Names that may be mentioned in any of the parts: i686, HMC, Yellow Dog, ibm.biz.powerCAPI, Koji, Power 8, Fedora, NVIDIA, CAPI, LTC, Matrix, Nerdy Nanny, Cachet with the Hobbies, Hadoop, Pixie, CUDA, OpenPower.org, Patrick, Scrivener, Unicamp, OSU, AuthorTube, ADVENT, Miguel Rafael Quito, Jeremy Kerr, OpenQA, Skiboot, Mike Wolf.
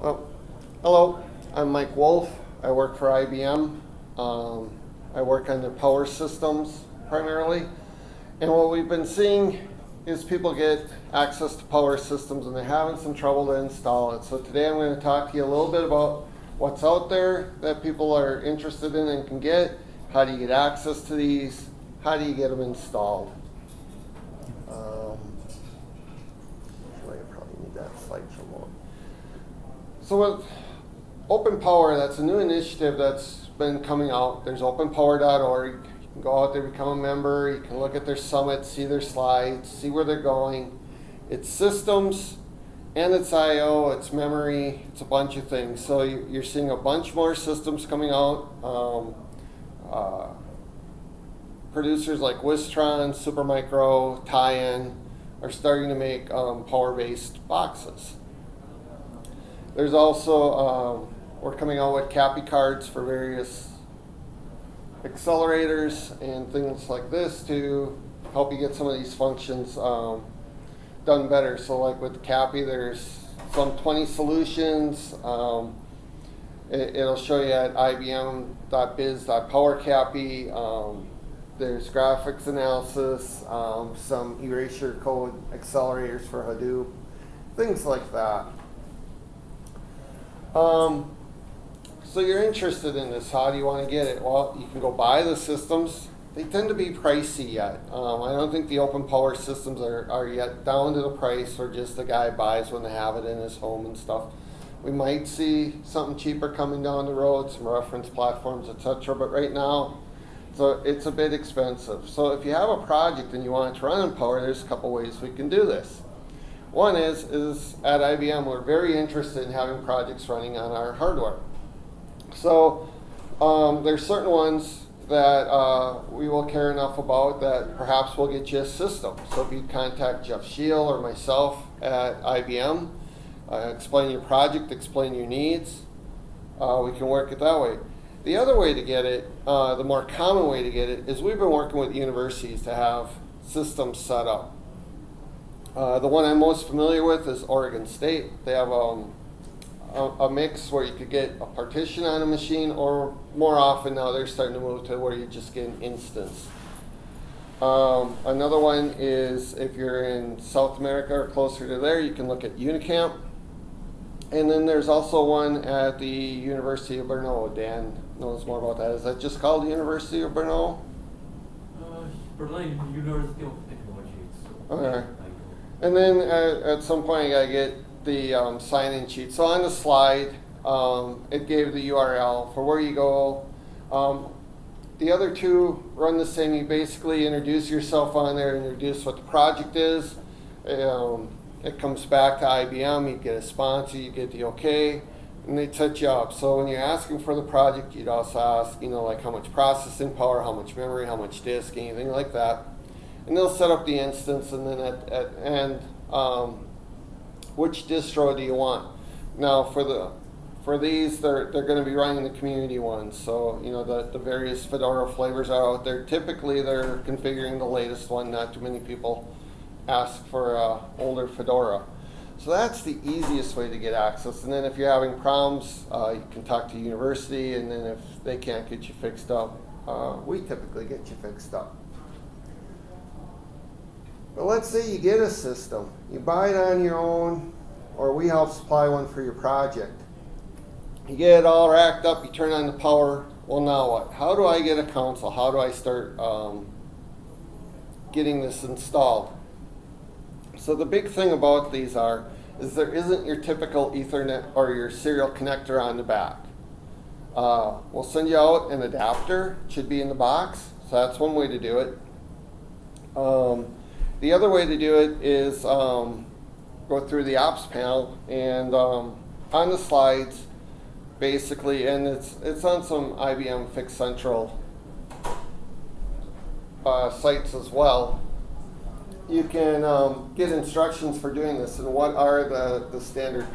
Hello, I'm Mike Wolf. I work for IBM. I work on their power systems primarily. And what we've been seeing is people get access to power systems and they're having some trouble to install it. So today I'm going to talk to you a little bit about what's out there that people are interested in and can get. How do you get access to these? How do you get them installed? I probably need that slideshow more. So with OpenPower, that's a new initiative that's been coming out. There's OpenPower.org. You can go out there, become a member. You can look at their summit, see their slides, see where they're going. It's systems and it's I/O, it's memory, it's a bunch of things. So you're seeing a bunch more systems coming out. Producers like Wistron, Supermicro, Tie-In are starting to make power-based boxes. There's also, we're coming out with CAPI cards for various accelerators and things like this to help you get some of these functions done better. So like with CAPI, there's some 20 solutions. It'll show you at ibm.biz.powerCAPI. There's graphics analysis, some erasure code accelerators for Hadoop, things like that. So you're interested in this. How do you want to get it? Well, you can go buy the systems. They tend to be pricey yet. I don't think the OpenPower systems are yet down to the price or just the guy buys when they have it in his home and stuff. We might see something cheaper coming down the road, some reference platforms, etc. But right now, so it's a bit expensive. So if you have a project and you want it to run in Power, there's a couple ways we can do this. One is at IBM, we're very interested in having projects running on our hardware. So there's certain ones that we will care enough about that perhaps we'll get you a system. So if you contact Jeff Scheel or myself at IBM, explain your project, explain your needs, we can work it that way. The other way to get it, the more common way to get it, is we've been working with universities to have systems set up. The one I'm most familiar with is Oregon State. They have a mix where you could get a partition on a machine, or more often now they're starting to move to where you just get an instance. Another one is if you're in South America or closer to there, you can look at Unicamp. And then there's also one at the University of Brno. Dan knows more about that. Is that just called the University of Brno? Berlin, University of Technology. So okay. And then at some point I get the sign-in sheet. So on the slide, it gave the URL for where you go. The other two run the same. You basically introduce yourself on there, introduce what the project is. It comes back to IBM. You get a sponsor, you get the okay, and they set you up. So when you're asking for the project, you'd also ask, like how much processing power, how much memory, how much disk, anything like that. And they'll set up the instance, and then at end, which distro do you want? Now for these, they're going to be running the community ones. So the various Fedora flavors are out there. Typically, they're configuring the latest one. Not too many people ask for older Fedora. So that's the easiest way to get access. And then if you're having problems, you can talk to the university. And then if they can't get you fixed up, we typically get you fixed up. But let's say you get a system, you buy it on your own, or we help supply one for your project. You get it all racked up, you turn on the power, well now what? How do I get a console? How do I start getting this installed? So the big thing about these is there isn't your typical Ethernet or your serial connector on the back. We'll send you out an adapter, it should be in the box, so that's one way to do it. The other way to do it is go through the ops panel, and on the slides, basically, and it's on some IBM Fix Central sites as well. You can get instructions for doing this, and what are the standard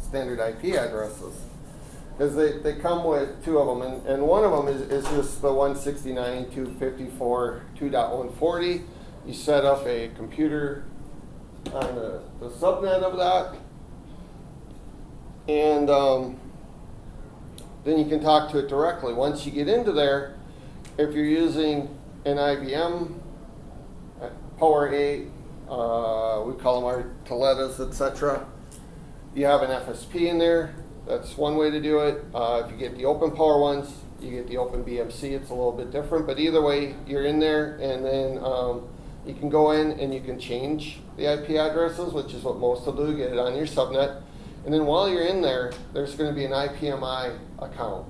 standard IP addresses? Because they come with two of them, and one of them is just the 169.254.2.140. You set up a computer on the subnet of that, and then you can talk to it directly. Once you get into there, if you're using an IBM, Power 8, we call them our Toledas, etc. You have an FSP in there. That's one way to do it. If you get the OpenPower ones, you get the OpenBMC. It's a little bit different, but either way, you're in there, and then you can go in and you can change the IP addresses, which is what most will do, get it on your subnet. And then while you're in there, there's going to be an IPMI account.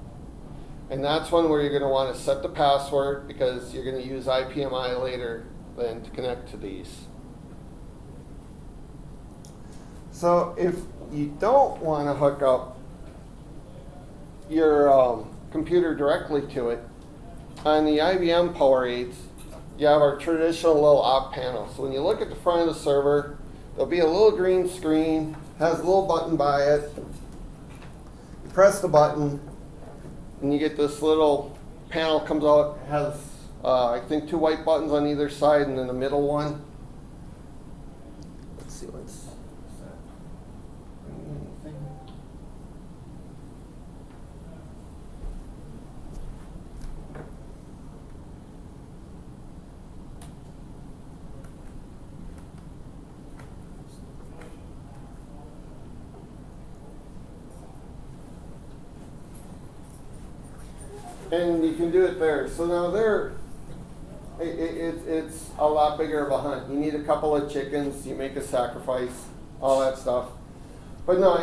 And that's one where you're going to want to set the password, because you're going to use IPMI later than to connect to these. So if you don't want to hook up your computer directly to it, on the IBM Power 8s, you have our traditional little op panel. So when you look at the front of the server, there'll be a little green screen, has a little button by it. You press the button, and you get this little panel comes out. It has, I think, two white buttons on either side, and then the middle one. Let's see what's that. And you can do it there. So now there, it's a lot bigger of a hunt. You need a couple of chickens, you make a sacrifice, all that stuff. But no,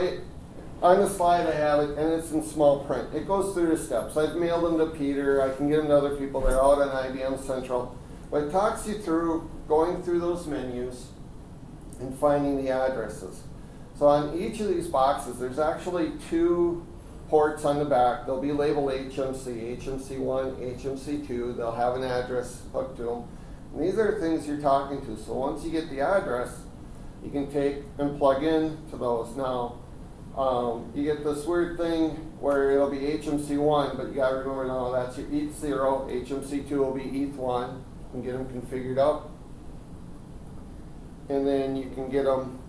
on the slide I have it, and it's in small print. It goes through the steps. I've mailed them to Peter. I can get them to other people. They're out on IBM Central. But it talks you through going through those menus and finding the addresses. So on each of these boxes, there's actually two ports on the back. They'll be labeled HMC, HMC1, HMC2. They'll have an address hooked to them. And these are things you're talking to. So once you get the address, you can take and plug in to those. Now, you get this weird thing where it'll be HMC1, but you got to remember now that's your ETH0. HMC2 will be ETH1. You can get them configured up. And then you can get them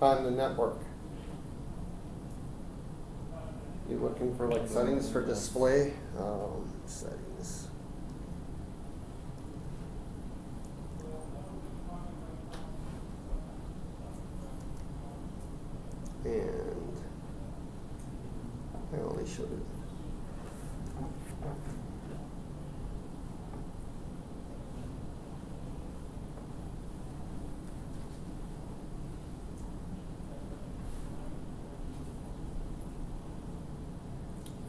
on the network. You're looking for like settings for display? Settings. And I only showed it.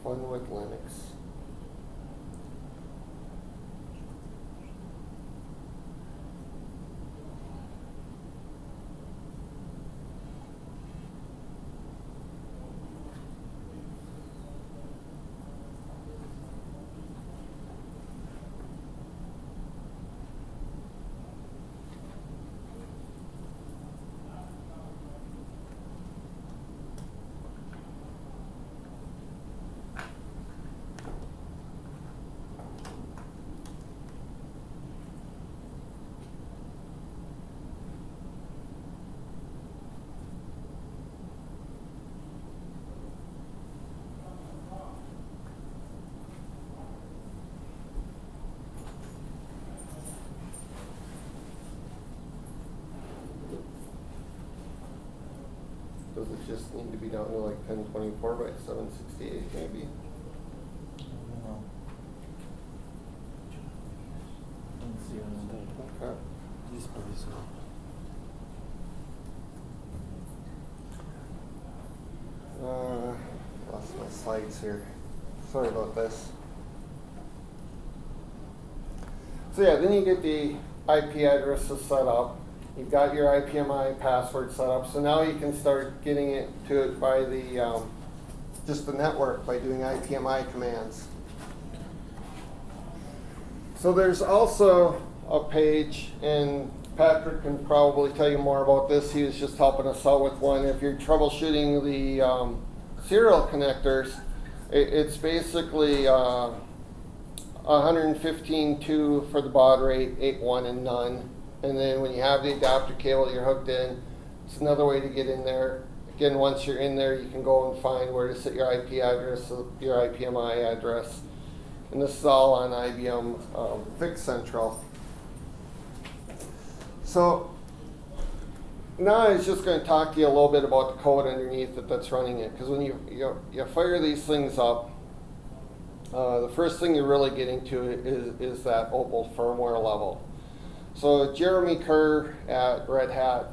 One with Linux. Does it just need to be down to like 1024 by 768 maybe? No. Okay. Lost my slides here. Sorry about this. So yeah, then you get the IP addresses set up. You've got your IPMI password set up, so now you can start getting it to it by the just the network by doing IPMI commands. So there's also a page, and Patrick can probably tell you more about this. He was just helping us out with one. If you're troubleshooting the serial connectors, it's basically 115.2 for the baud rate, 8.1 and none. And then when you have the adapter cable you're hooked in, It's another way to get in there. Again, once you're in there, you can go and find where to set your IP address, your IPMI address. And this is all on IBM Vic Central. So now I was just going to talk to you a little bit about the code underneath it that's running it. Because when you fire these things up, the first thing you're really getting to is that OPAL firmware level. So Jeremy Kerr at Red Hat,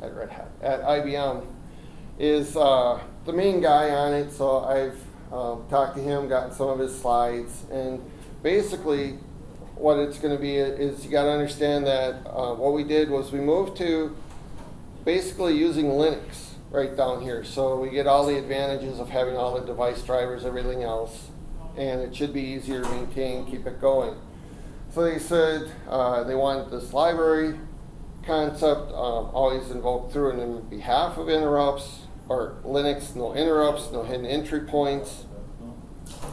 at IBM, is the main guy on it. So I've talked to him, gotten some of his slides, and basically what it's going to be is you got to understand that what we did was we moved to basically using Linux right down here. So we get all the advantages of having all the device drivers, everything else, and it should be easier to maintain, keep it going. So they said they wanted this library concept always invoked through and in behalf of interrupts, or Linux, no interrupts, no hidden entry points.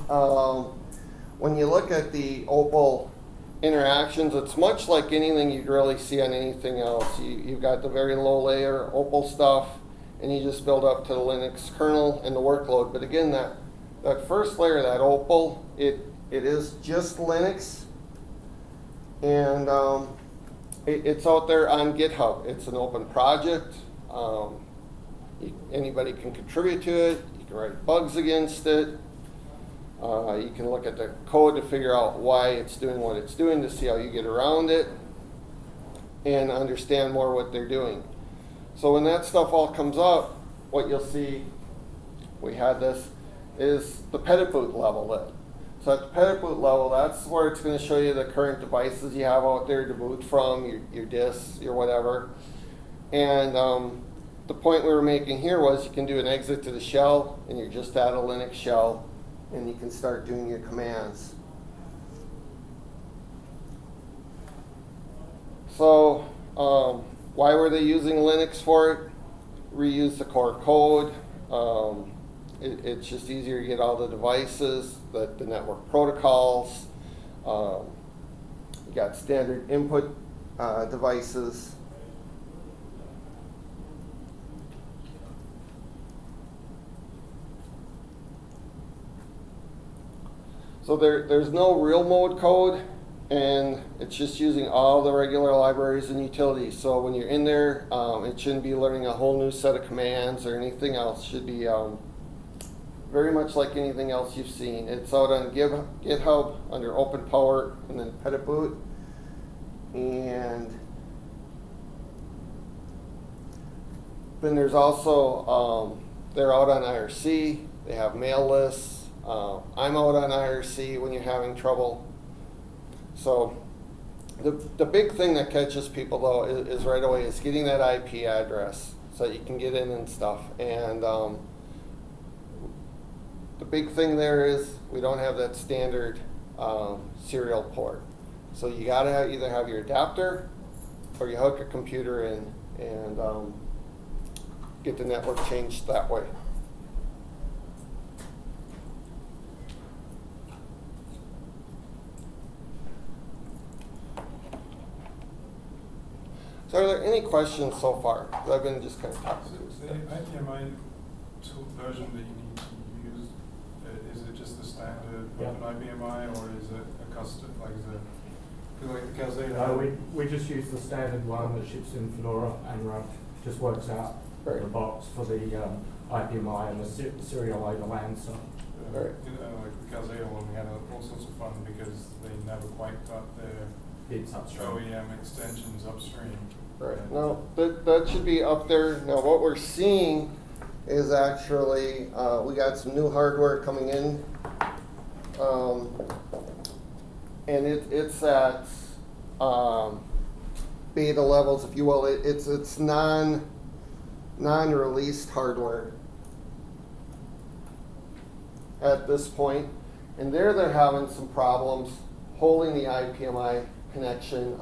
When you look at the OPAL interactions, it's much like anything you'd really see on anything else. You've got the very low layer OPAL stuff, and you just build up to the Linux kernel and the workload. But again, that first layer, that OPAL, it is just Linux, and it's out there on GitHub. It's an open project. Anybody can contribute to it. You can write bugs against it. You can look at the code to figure out why it's doing what it's doing, to see how you get around it and understand more what they're doing. So when that stuff all comes up, what you'll see, we had this, is the Petitboot level lit. So at the Petitboot level, that's where it's going to show you the current devices you have out there to boot from, your disks, your whatever. And the point we were making here was you can do an exit to the shell, and you're just at a Linux shell, and you can start doing your commands. So why were they using Linux for it? Reuse the core code. It's just easier to get all the devices, the network protocols. You got standard input devices. So there's no real mode code, and it's just using all the regular libraries and utilities. So when you're in there, it shouldn't be learning a whole new set of commands or anything else. It should be very much like anything else you've seen. It's out on GitHub under OpenPower and then Petitboot. And then there's also, they're out on IRC. They have mail lists. I'm out on IRC when you're having trouble. So the big thing that catches people though is right away is getting that IP address so that you can get in and stuff. And the big thing there is we don't have that standard serial port. So you gotta either have your adapter or you hook a computer in and get the network changed that way. So are there any questions so far? I've been just kind of talking to this. The IPMI tool version that you need to use, is it just the standard open IPMI, or is it a custom, like the Calzada? No, we just use the standard one that ships in Fedora and just works out the box for the IPMI and the serial overland. So. Like the Calzada one, we had all sorts of fun because they never quite got their OEM extensions upstream. Right. No, that should be up there. Now what we're seeing is actually we got some new hardware coming in, and it's at beta levels, if you will. It's non-released hardware at this point, and they're having some problems holding the IPMI connection.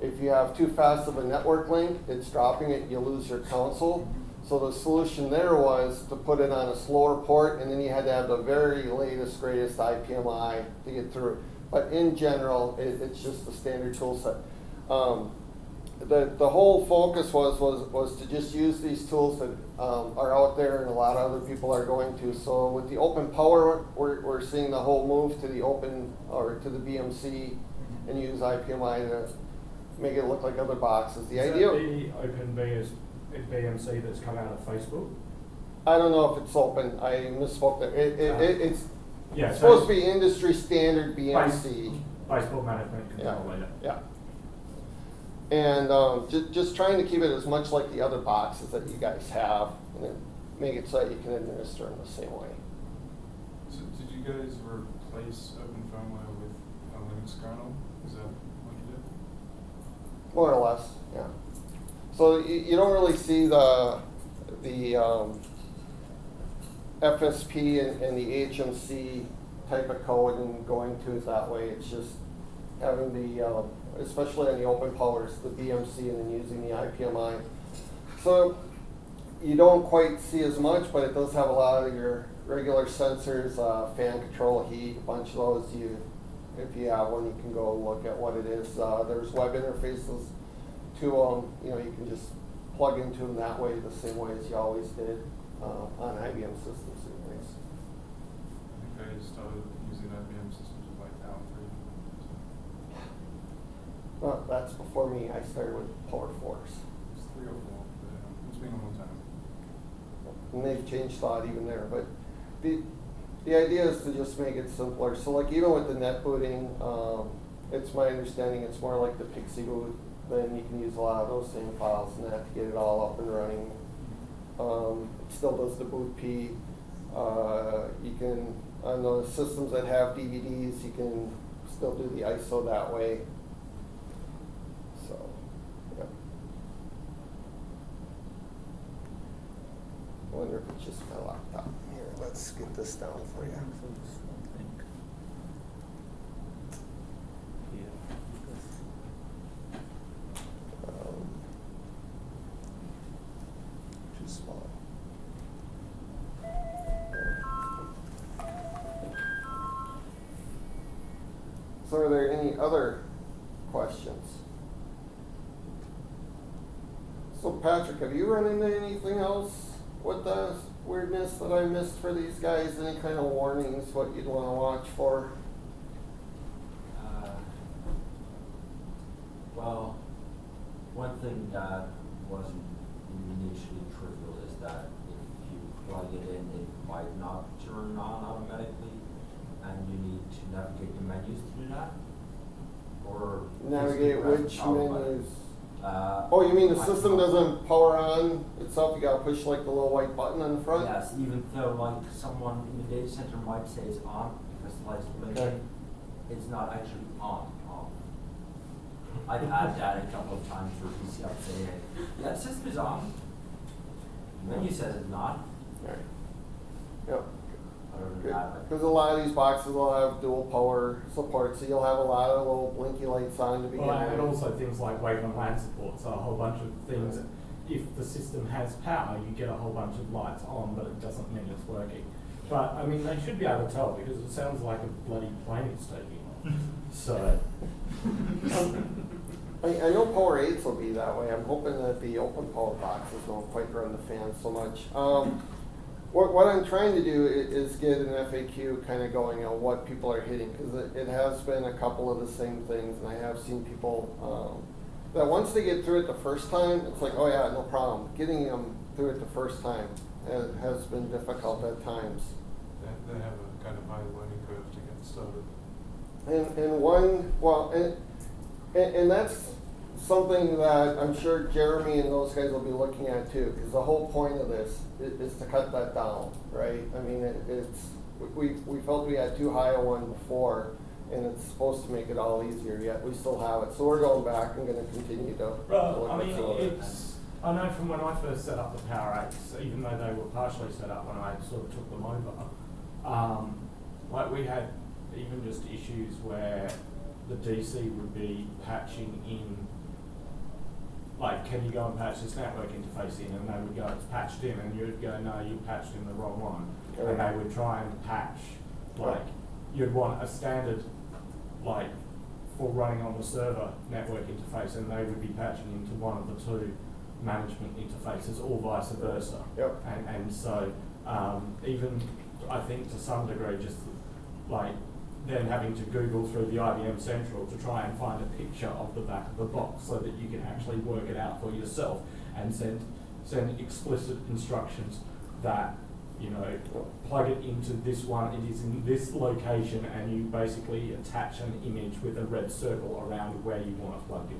If you have too fast of a network link, it's dropping it, you lose your console. So the solution there was to put it on a slower port, and then you had to have the very latest, greatest IPMI to get through. But in general, it's just the standard tool set. the whole focus was to just use these tools that are out there and a lot of other people are going to. So with the open power, we're seeing the whole move to the open, or to the BMC, and use IPMI to make it look like other boxes. The idea of the open BMC that's come out of Facebook? I don't know if it's open. I misspoke there. It's supposed to be industry standard BMC. Baseball management control layer. Yeah. And just trying to keep it as much like the other boxes that you guys have, and then make it so that you can administer them the same way. So did you guys replace OpenFirmware with a Linux kernel? Is that what you did? More or less, yeah. So you don't really see the FSP and the HMC type of code and going to it that way. It's just having the especially on the open powers, the BMC, and then using the IPMI. So you don't quite see as much, but it does have a lot of your regular sensors, fan control, heat, a bunch of those. If you have one, you can go look at what it is. There's web interfaces to them. You can just plug into them that way, the same way as you always did on IBM systems, anyways. I think I started using IBM systems with like Down 3. Well, that's before me. I started with Power 4s. It's 304. It's been a long time. And they've changed thought even there. But the idea is to just make it simpler. So like even with the net booting, it's my understanding it's more like the Pixie boot. Then you can use a lot of those same files and that to get it all up and running. It still does the boot P. You can, on the systems that have DVDs, you can still do the ISO that way. So, yeah. I wonder if it's just my laptop. Here, let's get this down for you. So are there any other questions? So Patrick, have you run into anything else with the weirdness that I missed for these guys? Any kind of warnings, what you'd want to watch for? Well, one thing that wasn't initially trivial is that if you plug it in, it might not turn on automatically. And you need to navigate the menus to do that, or navigate which menus? Oh, you mean the system doesn't power on itself? You gotta push like the little white button on the front. Yes, even though like someone in the data center might say it's on because the light's blinking, it's not actually on. I've had that a couple of times where you see up saying, "Yeah, system is on," menu says it's not. Right. Yep. Because a lot of these boxes will have dual power support, so you'll have a lot of little blinky lights on to begin with. And also things like wave and LAN support, so a whole bunch of things. Right. If the system has power, you get a whole bunch of lights on, but it doesn't mean it's working. But I mean, they should be able to tell because it sounds like a bloody plane is taking off. So I know Power 8s will be that way. I'm hoping that the open power boxes don't quite run the fan so much. What I'm trying to do is get an FAQ kind of going on what people are hitting, because it has been a couple of the same things, and I have seen people that once they get through it the first time, it's like, oh yeah, no problem. Getting them through it the first time has been difficult at times. They have a kind of high learning curve to get started. And that's something that I'm sure Jeremy and those guys will be looking at too, because the whole point of this is to cut that down, right? I mean, we felt we had too high a one before, and it's supposed to make it all easier, yet we still have it. So we're going back and going to continue to look at some of it. I know from when I first set up the Power 8s, even though they were partially set up when I sort of took them over, like we had even just issues where the DC would be patching in, like, can you go and patch this network interface in? And they would go, it's patched in. And you'd go, no, you patched in the wrong one. Okay. And they would try and patch, like, you'd want a standard, like, or running on the server network interface, and they would be patching into one of the two management interfaces, or vice versa. Yep. And so even, I think to some degree, just like then having to Google through the IBM Central to try and find a picture of the back of the box so that you can actually work it out for yourself and send explicit instructions that, you know, plug it into this one, it is in this location, and you basically attach an image with a red circle around where you want to plug it.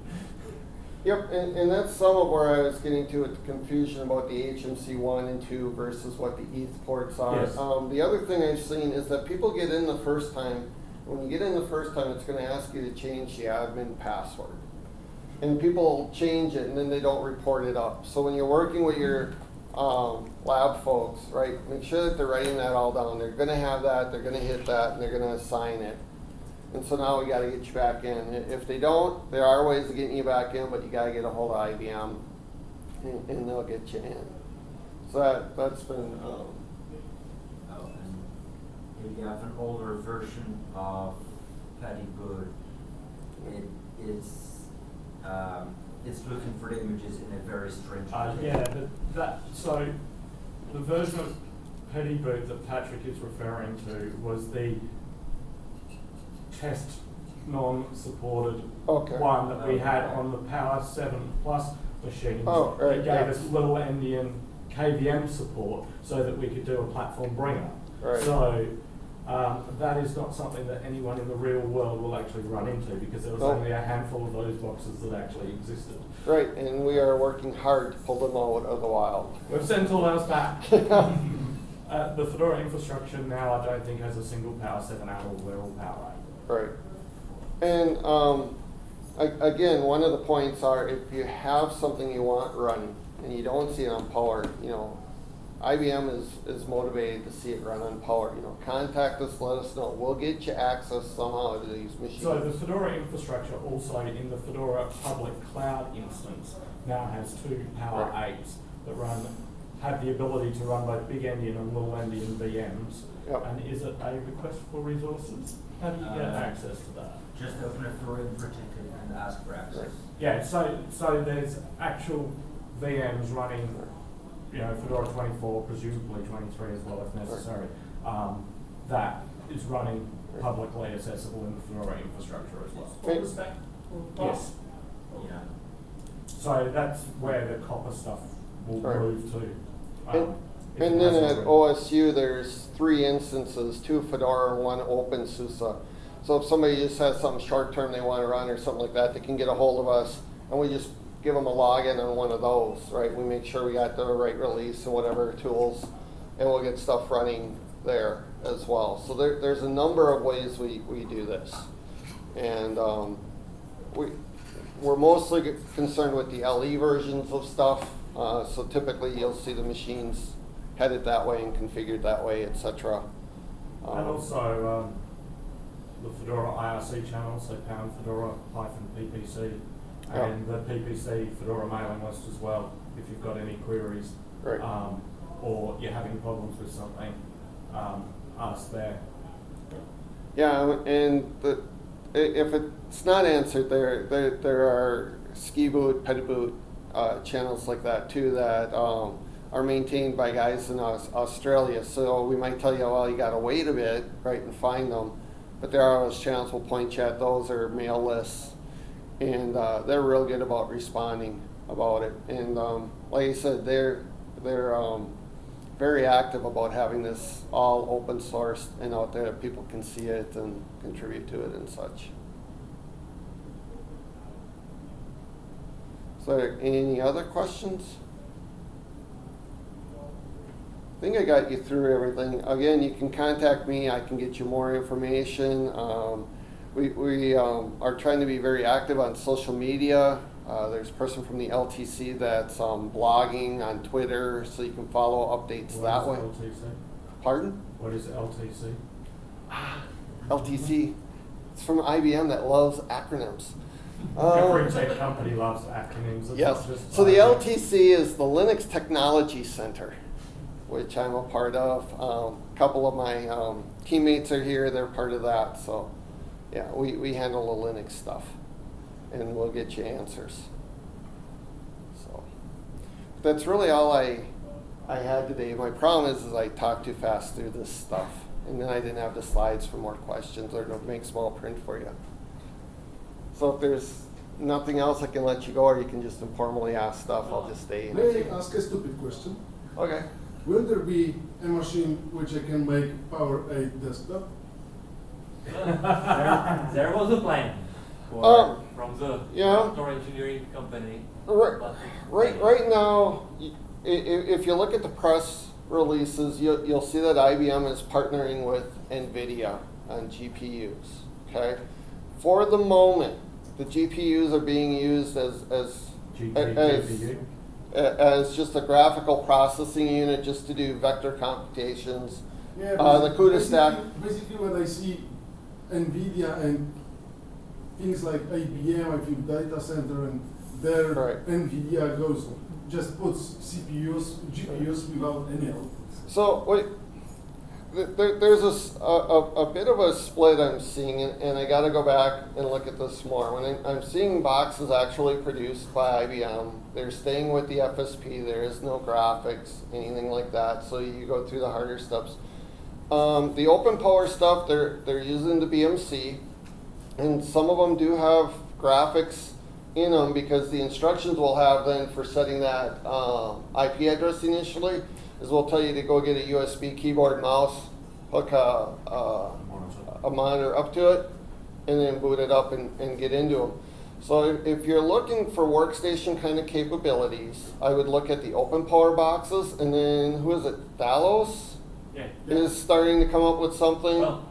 Yep, and that's some of where I was getting to with the confusion about the HMC 1 and 2 versus what the ETH ports are. Yes. The other thing I've seen is that people get in the first time. When you get in the first time, it's going to ask you to change the admin password. And people change it, and then they don't report it up. So when you're working with your lab folks, right, make sure that they're writing that all down. They're going to have that, they're going to hit that, and they're going to assign it. And so now we got to get you back in. If they don't, there are ways of getting you back in, but you got to get a hold of IBM, and they'll get you in. So that's been. If you have an older version of Petitboot, it is it's looking for the images in a very stringent way. Yeah, so the version of Petitboot that Patrick is referring to was the test non-supported one that we had on the Power 7 Plus machine. Oh, right, it gave us little endian KVM support so that we could do a platform bringer. Right. So that is not something that anyone in the real world will actually run into, because there was only a handful of those boxes that actually existed. Right, and we are working hard to pull them out of the wild. We've sent all those back. The Fedora infrastructure now, I don't think, has a single Power 7 out. We're all Power 8. Right. And again, one of the points are, if you have something you want running and you don't see it on Power, you know, IBM is motivated to see it run on Power. You know, contact us, let us know. We'll get you access somehow to these machines. So the Fedora infrastructure also, in the Fedora public cloud instance, now has two Power 8s that have the ability to run both big endian and little endian VMs. Yep. And is it a request for resources? How do you get access to that? Just open a Fedora infrastructure and ask for access. Yeah, so there's actual VMs running, you know, Fedora 24, presumably 23 as well if necessary, that is running publicly accessible in the Fedora infrastructure as well. OpenStack? Yes. Yeah. So that's where the copper stuff will move to. And then at OSU, there's 3 instances, 2 Fedora, 1 OpenSUSE. So if somebody just has something short-term they want to run or something like that, they can get a hold of us, and we just give them a login on one of those, right? We make sure we got the right release and whatever tools, and we'll get stuff running there as well. So there's a number of ways we do this. And we're mostly concerned with the LE versions of stuff. So typically you'll see the machines headed that way and configured that way, etc. And also the Fedora IRC channel, so #Fedora-PPC, and the PPC Fedora mailing list as well, if you've got any queries or you're having problems with something, ask there. Yeah, and if it's not answered, there are Skiboot, Petitboot channels like that too that are maintained by guys in Australia. So we might tell you, well, you got to wait a bit, right, and find them. But there are those channels, we'll point you at those, or mail lists. And they're real good about responding about it. And like I said, they're very active about having this all open sourced and out there that people can see it and contribute to it and such. So any other questions? I think I got you through everything. Again, you can contact me. I can get you more information. We are trying to be very active on social media. There's a person from the LTC that's blogging on Twitter, so you can follow updates that way. What is LTC? Pardon? What is LTC? LTC. It's from IBM that loves acronyms. Every tech company loves acronyms. It's just so the LTC is the Linux Technology Center, which I'm a part of. A couple of my teammates are here. They're part of that. So Yeah, we handle the Linux stuff, and we'll get you answers. So that's really all I had today. My problem is I talked too fast through this stuff, and then I didn't have the slides for more questions or to make small print for you. So if there's nothing else, I can let you go, or you can just informally ask stuff. I'll just stay in. May I ask a stupid question? Okay. Will there be a machine which I can make Power 8 desktop? there was a plan for, from the software engineering company. Right now, if you look at the press releases, you'll see that IBM is partnering with NVIDIA on GPUs. Okay, for the moment, the GPUs are being used as just a graphical processing unit, just to do vector computations. Yeah, the CUDA stack. Basically, when I see NVIDIA and things like IBM, I think data center, and their NVIDIA goes just puts CPUs, GPUs without any outputs. So there's a bit of a split I'm seeing, and I got to go back and look at this more. When I'm seeing boxes actually produced by IBM, they're staying with the FSP. There is no graphics, anything like that. So you go through the harder steps. The OpenPower stuff, they're using the BMC, and some of them do have graphics in them because the instructions we'll have then for setting that IP address initially is we'll tell you to go get a USB keyboard, mouse, hook a monitor up to it, and then boot it up and get into them. So if you're looking for workstation kind of capabilities, I would look at the OpenPower boxes, and then who is it, Thalos? Yeah. Is starting to come up with something. Well,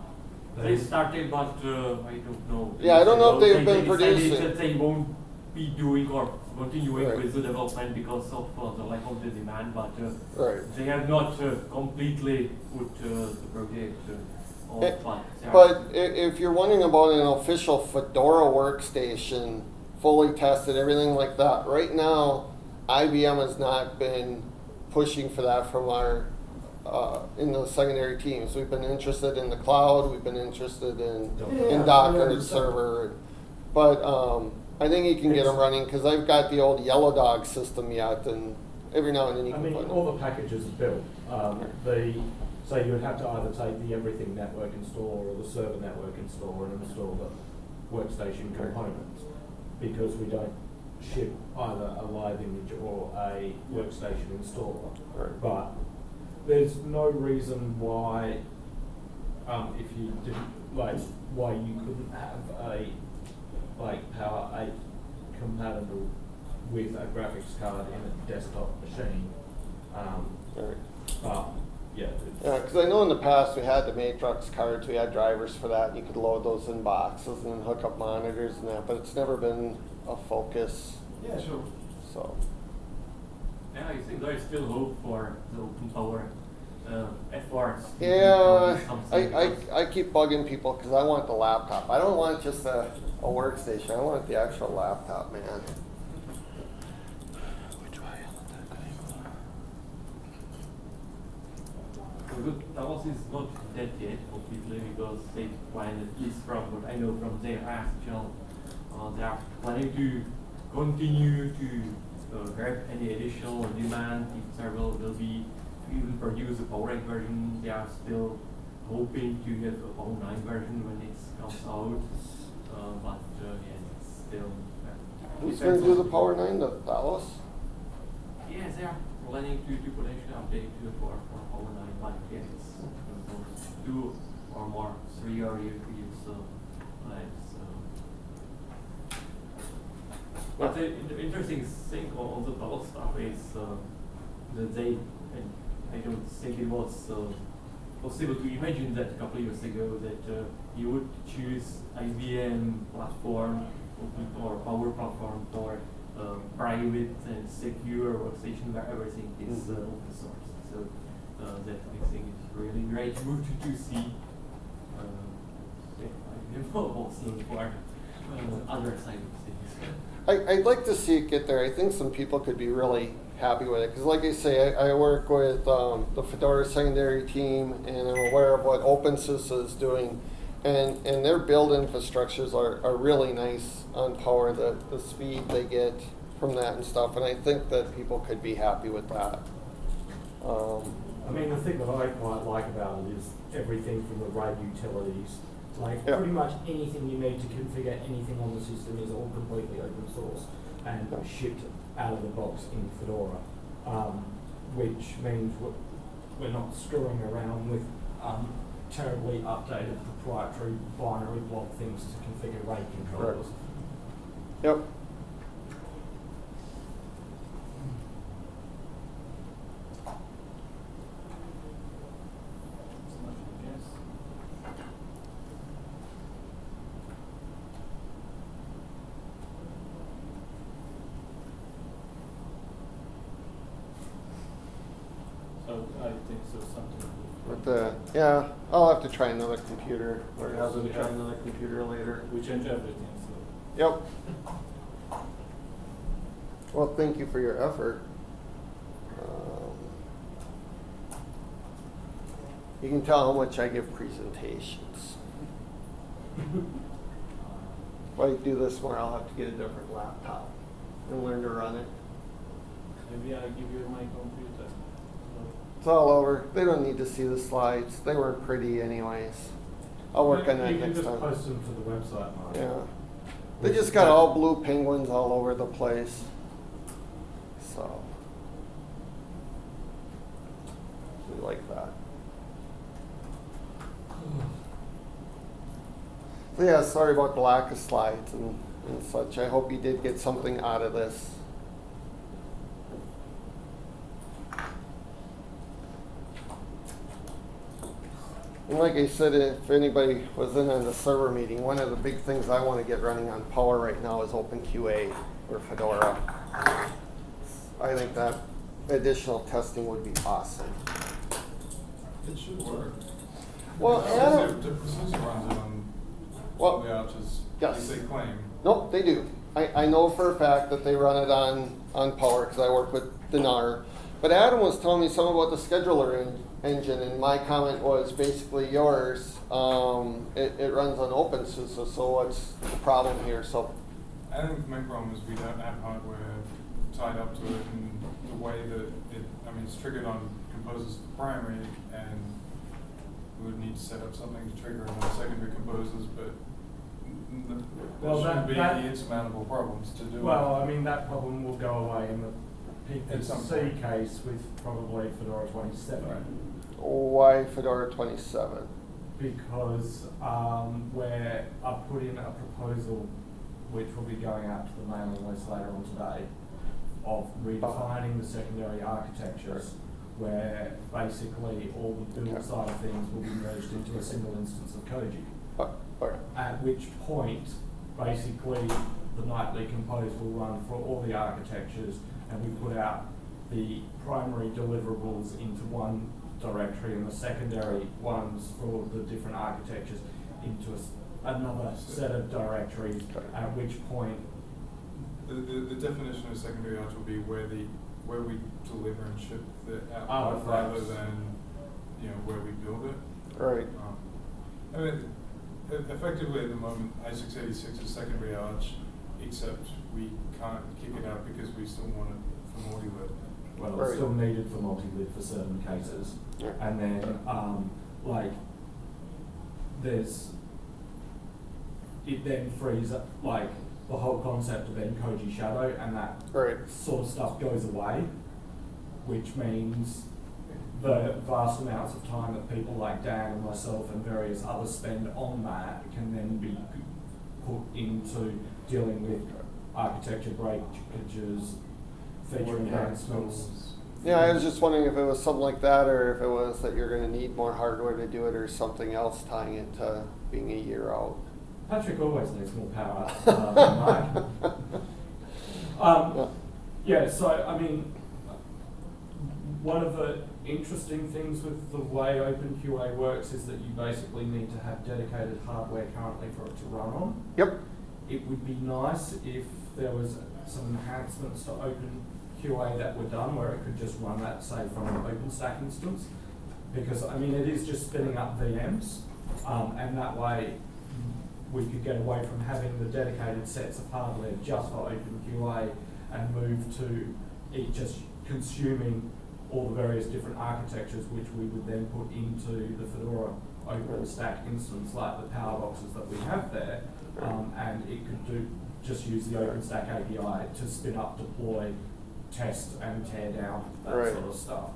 they started, but I don't know. Yeah, I don't know if they've been producing. That they won't be doing or continuing with the development because of the lack of the demand, but they have not completely put the project on plan. But if you're wondering about an official Fedora workstation, fully tested, everything like that, right now, IBM has not been pushing for that from our in the secondary teams. We've been interested in the cloud, we've been interested in Docker and server, but I think you can get them running because I've got the old Yellow Dog system yet, and every now and then you can put them. All the packages are built. So you would have to either take the everything network and store or the server network and store and install the workstation components because we don't ship either a live image or a workstation installer. But there's no reason why, if you didn't, why you couldn't have a Power 8 compatible with a graphics card in a desktop machine. Yeah. Because I know in the past we had the Matrix cards, we had drivers for that, and you could load those in boxes and hook up monitors and that, but it's never been a focus. Yeah, sure. So. Yeah, I think there's still hope for the OpenPower efforts. Yeah, I keep bugging people because I want the laptop. I don't want just a workstation. I want the actual laptop, man. Talos is not dead yet, obviously, because they plan, at least from what I know from their last channel, they are planning to continue to grab any additional demand if there will be to even produce a Power 8 version. They are still hoping to get a Power 9 version when it comes out, but yeah, it's still. Who's going to do the Power 9, the Talos? Yeah, they are planning to potentially update to the Power 9, but yeah, it's 2 or more, 3 or 4 years, so that's. But the interesting thing on the Talos stuff is that they, and I don't think it was possible to imagine that a couple of years ago that you would choose IBM platform or Power platform for private and secure workstation where everything is open source. So that I think is really great move to see IBM also for the other side of things. I'd like to see it get there. I think some people could be really happy with it. Because like I say, I work with the Fedora secondary team, and I'm aware of what OpenSUSE is doing. And their build infrastructures are really nice on Power, the speed they get from that and stuff, and I think that people could be happy with that. I mean, the thing that I quite like about it is everything from the right utilities. Like, yeah, pretty much anything you need to configure anything on the system is all completely open source and shipped out of the box in Fedora, which means we're not screwing around with terribly updated proprietary binary blob things to configure RAID controllers. Yep. Yeah, I'll have to try another computer. Or have them try another computer later. We change everything, so. Yep. Well, thank you for your effort. You can tell how much I give presentations. If I do this more, I'll have to get a different laptop and learn to run it. Maybe I'll give you my computer. It's all over. They don't need to see the slides. They weren't pretty anyways. I'll work on that next time. You can just post them to the website, Mark. Yeah. They just got all blue penguins all over the place. So. We like that. So yeah, sorry about the lack of slides and such. I hope you did get something out of this. And like I said, if anybody was in on the server meeting, one of the big things I want to get running on Power right now is OpenQA or Fedora. I think that additional testing would be awesome. It should work. Well, Adam. Well, yes. They claim. Nope, they do. I know for a fact that they run it on Power because I work with Dinar. But Adam was telling me something about the scheduler engine, and my comment was basically yours. It runs on OpenSUSE, so what's the problem here? So I think my problem is we don't have hardware tied up to it, and the way that it, I mean, it's triggered on composers for primary, and we would need to set up something to trigger on secondary composers, but there shouldn't be insurmountable problems to do. Well, I mean, that problem will go away in the PPC case with probably Fedora 27. Right. Why Fedora 27? Because we are putting a proposal which will be going out to the mailing list later on today of redefining the secondary architectures, where basically all the build side of things will be merged into a single instance of Koji. At which point, basically, the nightly compose will run for all the architectures, and we put out the primary deliverables into one directory and the secondary ones for the different architectures into another set of directories, at which point... The definition of secondary arch will be where we deliver and ship the output rather than, you know, where we build it. Right. I mean, effectively at the moment, i686 is secondary arch, except we can't kick it out because we still want it for multi-lib. Well, it's still needed for multi-lib for certain cases. Yeah. And then, like, it then frees up, like, the whole concept of Koji shadow, and that sort of stuff goes away, which means the vast amounts of time that people like Dan and myself and various others spend on that can then be put into dealing with architecture breakages, feature enhancements. Yeah, I was just wondering if it was something like that, or if it was that you're going to need more hardware to do it, or something else tying it to being a year out. Patrick always needs more power than Mike. Yeah, so I mean, one of the interesting things with the way OpenQA works is that you basically need to have dedicated hardware currently for it to run on. Yep. It would be nice if there was some enhancements to OpenQA that were done where it could just run that, say, from an OpenStack instance. Because, I mean, it is just spinning up VMs, and that way we could get away from having the dedicated sets of hardware just for OpenQA and move to it just consuming all the various different architectures, which we would then put into the Fedora OpenStack instance, like the power boxes that we have there, and it could do just use the OpenStack API to spin up, deploy, test, and tear down that sort of stuff.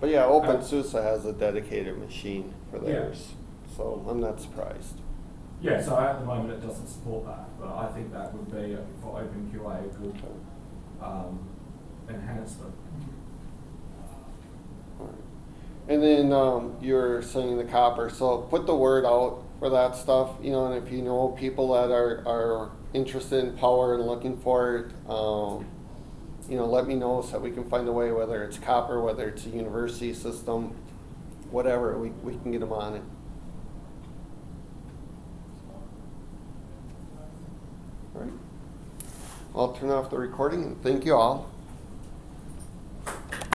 But yeah, OpenSUSE has a dedicated machine for theirs, so I'm not surprised. Yeah, so at the moment it doesn't support that, but I think that would be for OpenQA a good enhancement. And then you're sending the copper, so put the word out for that stuff, you know, and if you know people that are interested in power and looking for it, you know, let me know so that we can find a way, whether it's copper, whether it's a university system, whatever, we can get them on it. All right. I'll turn off the recording and thank you all.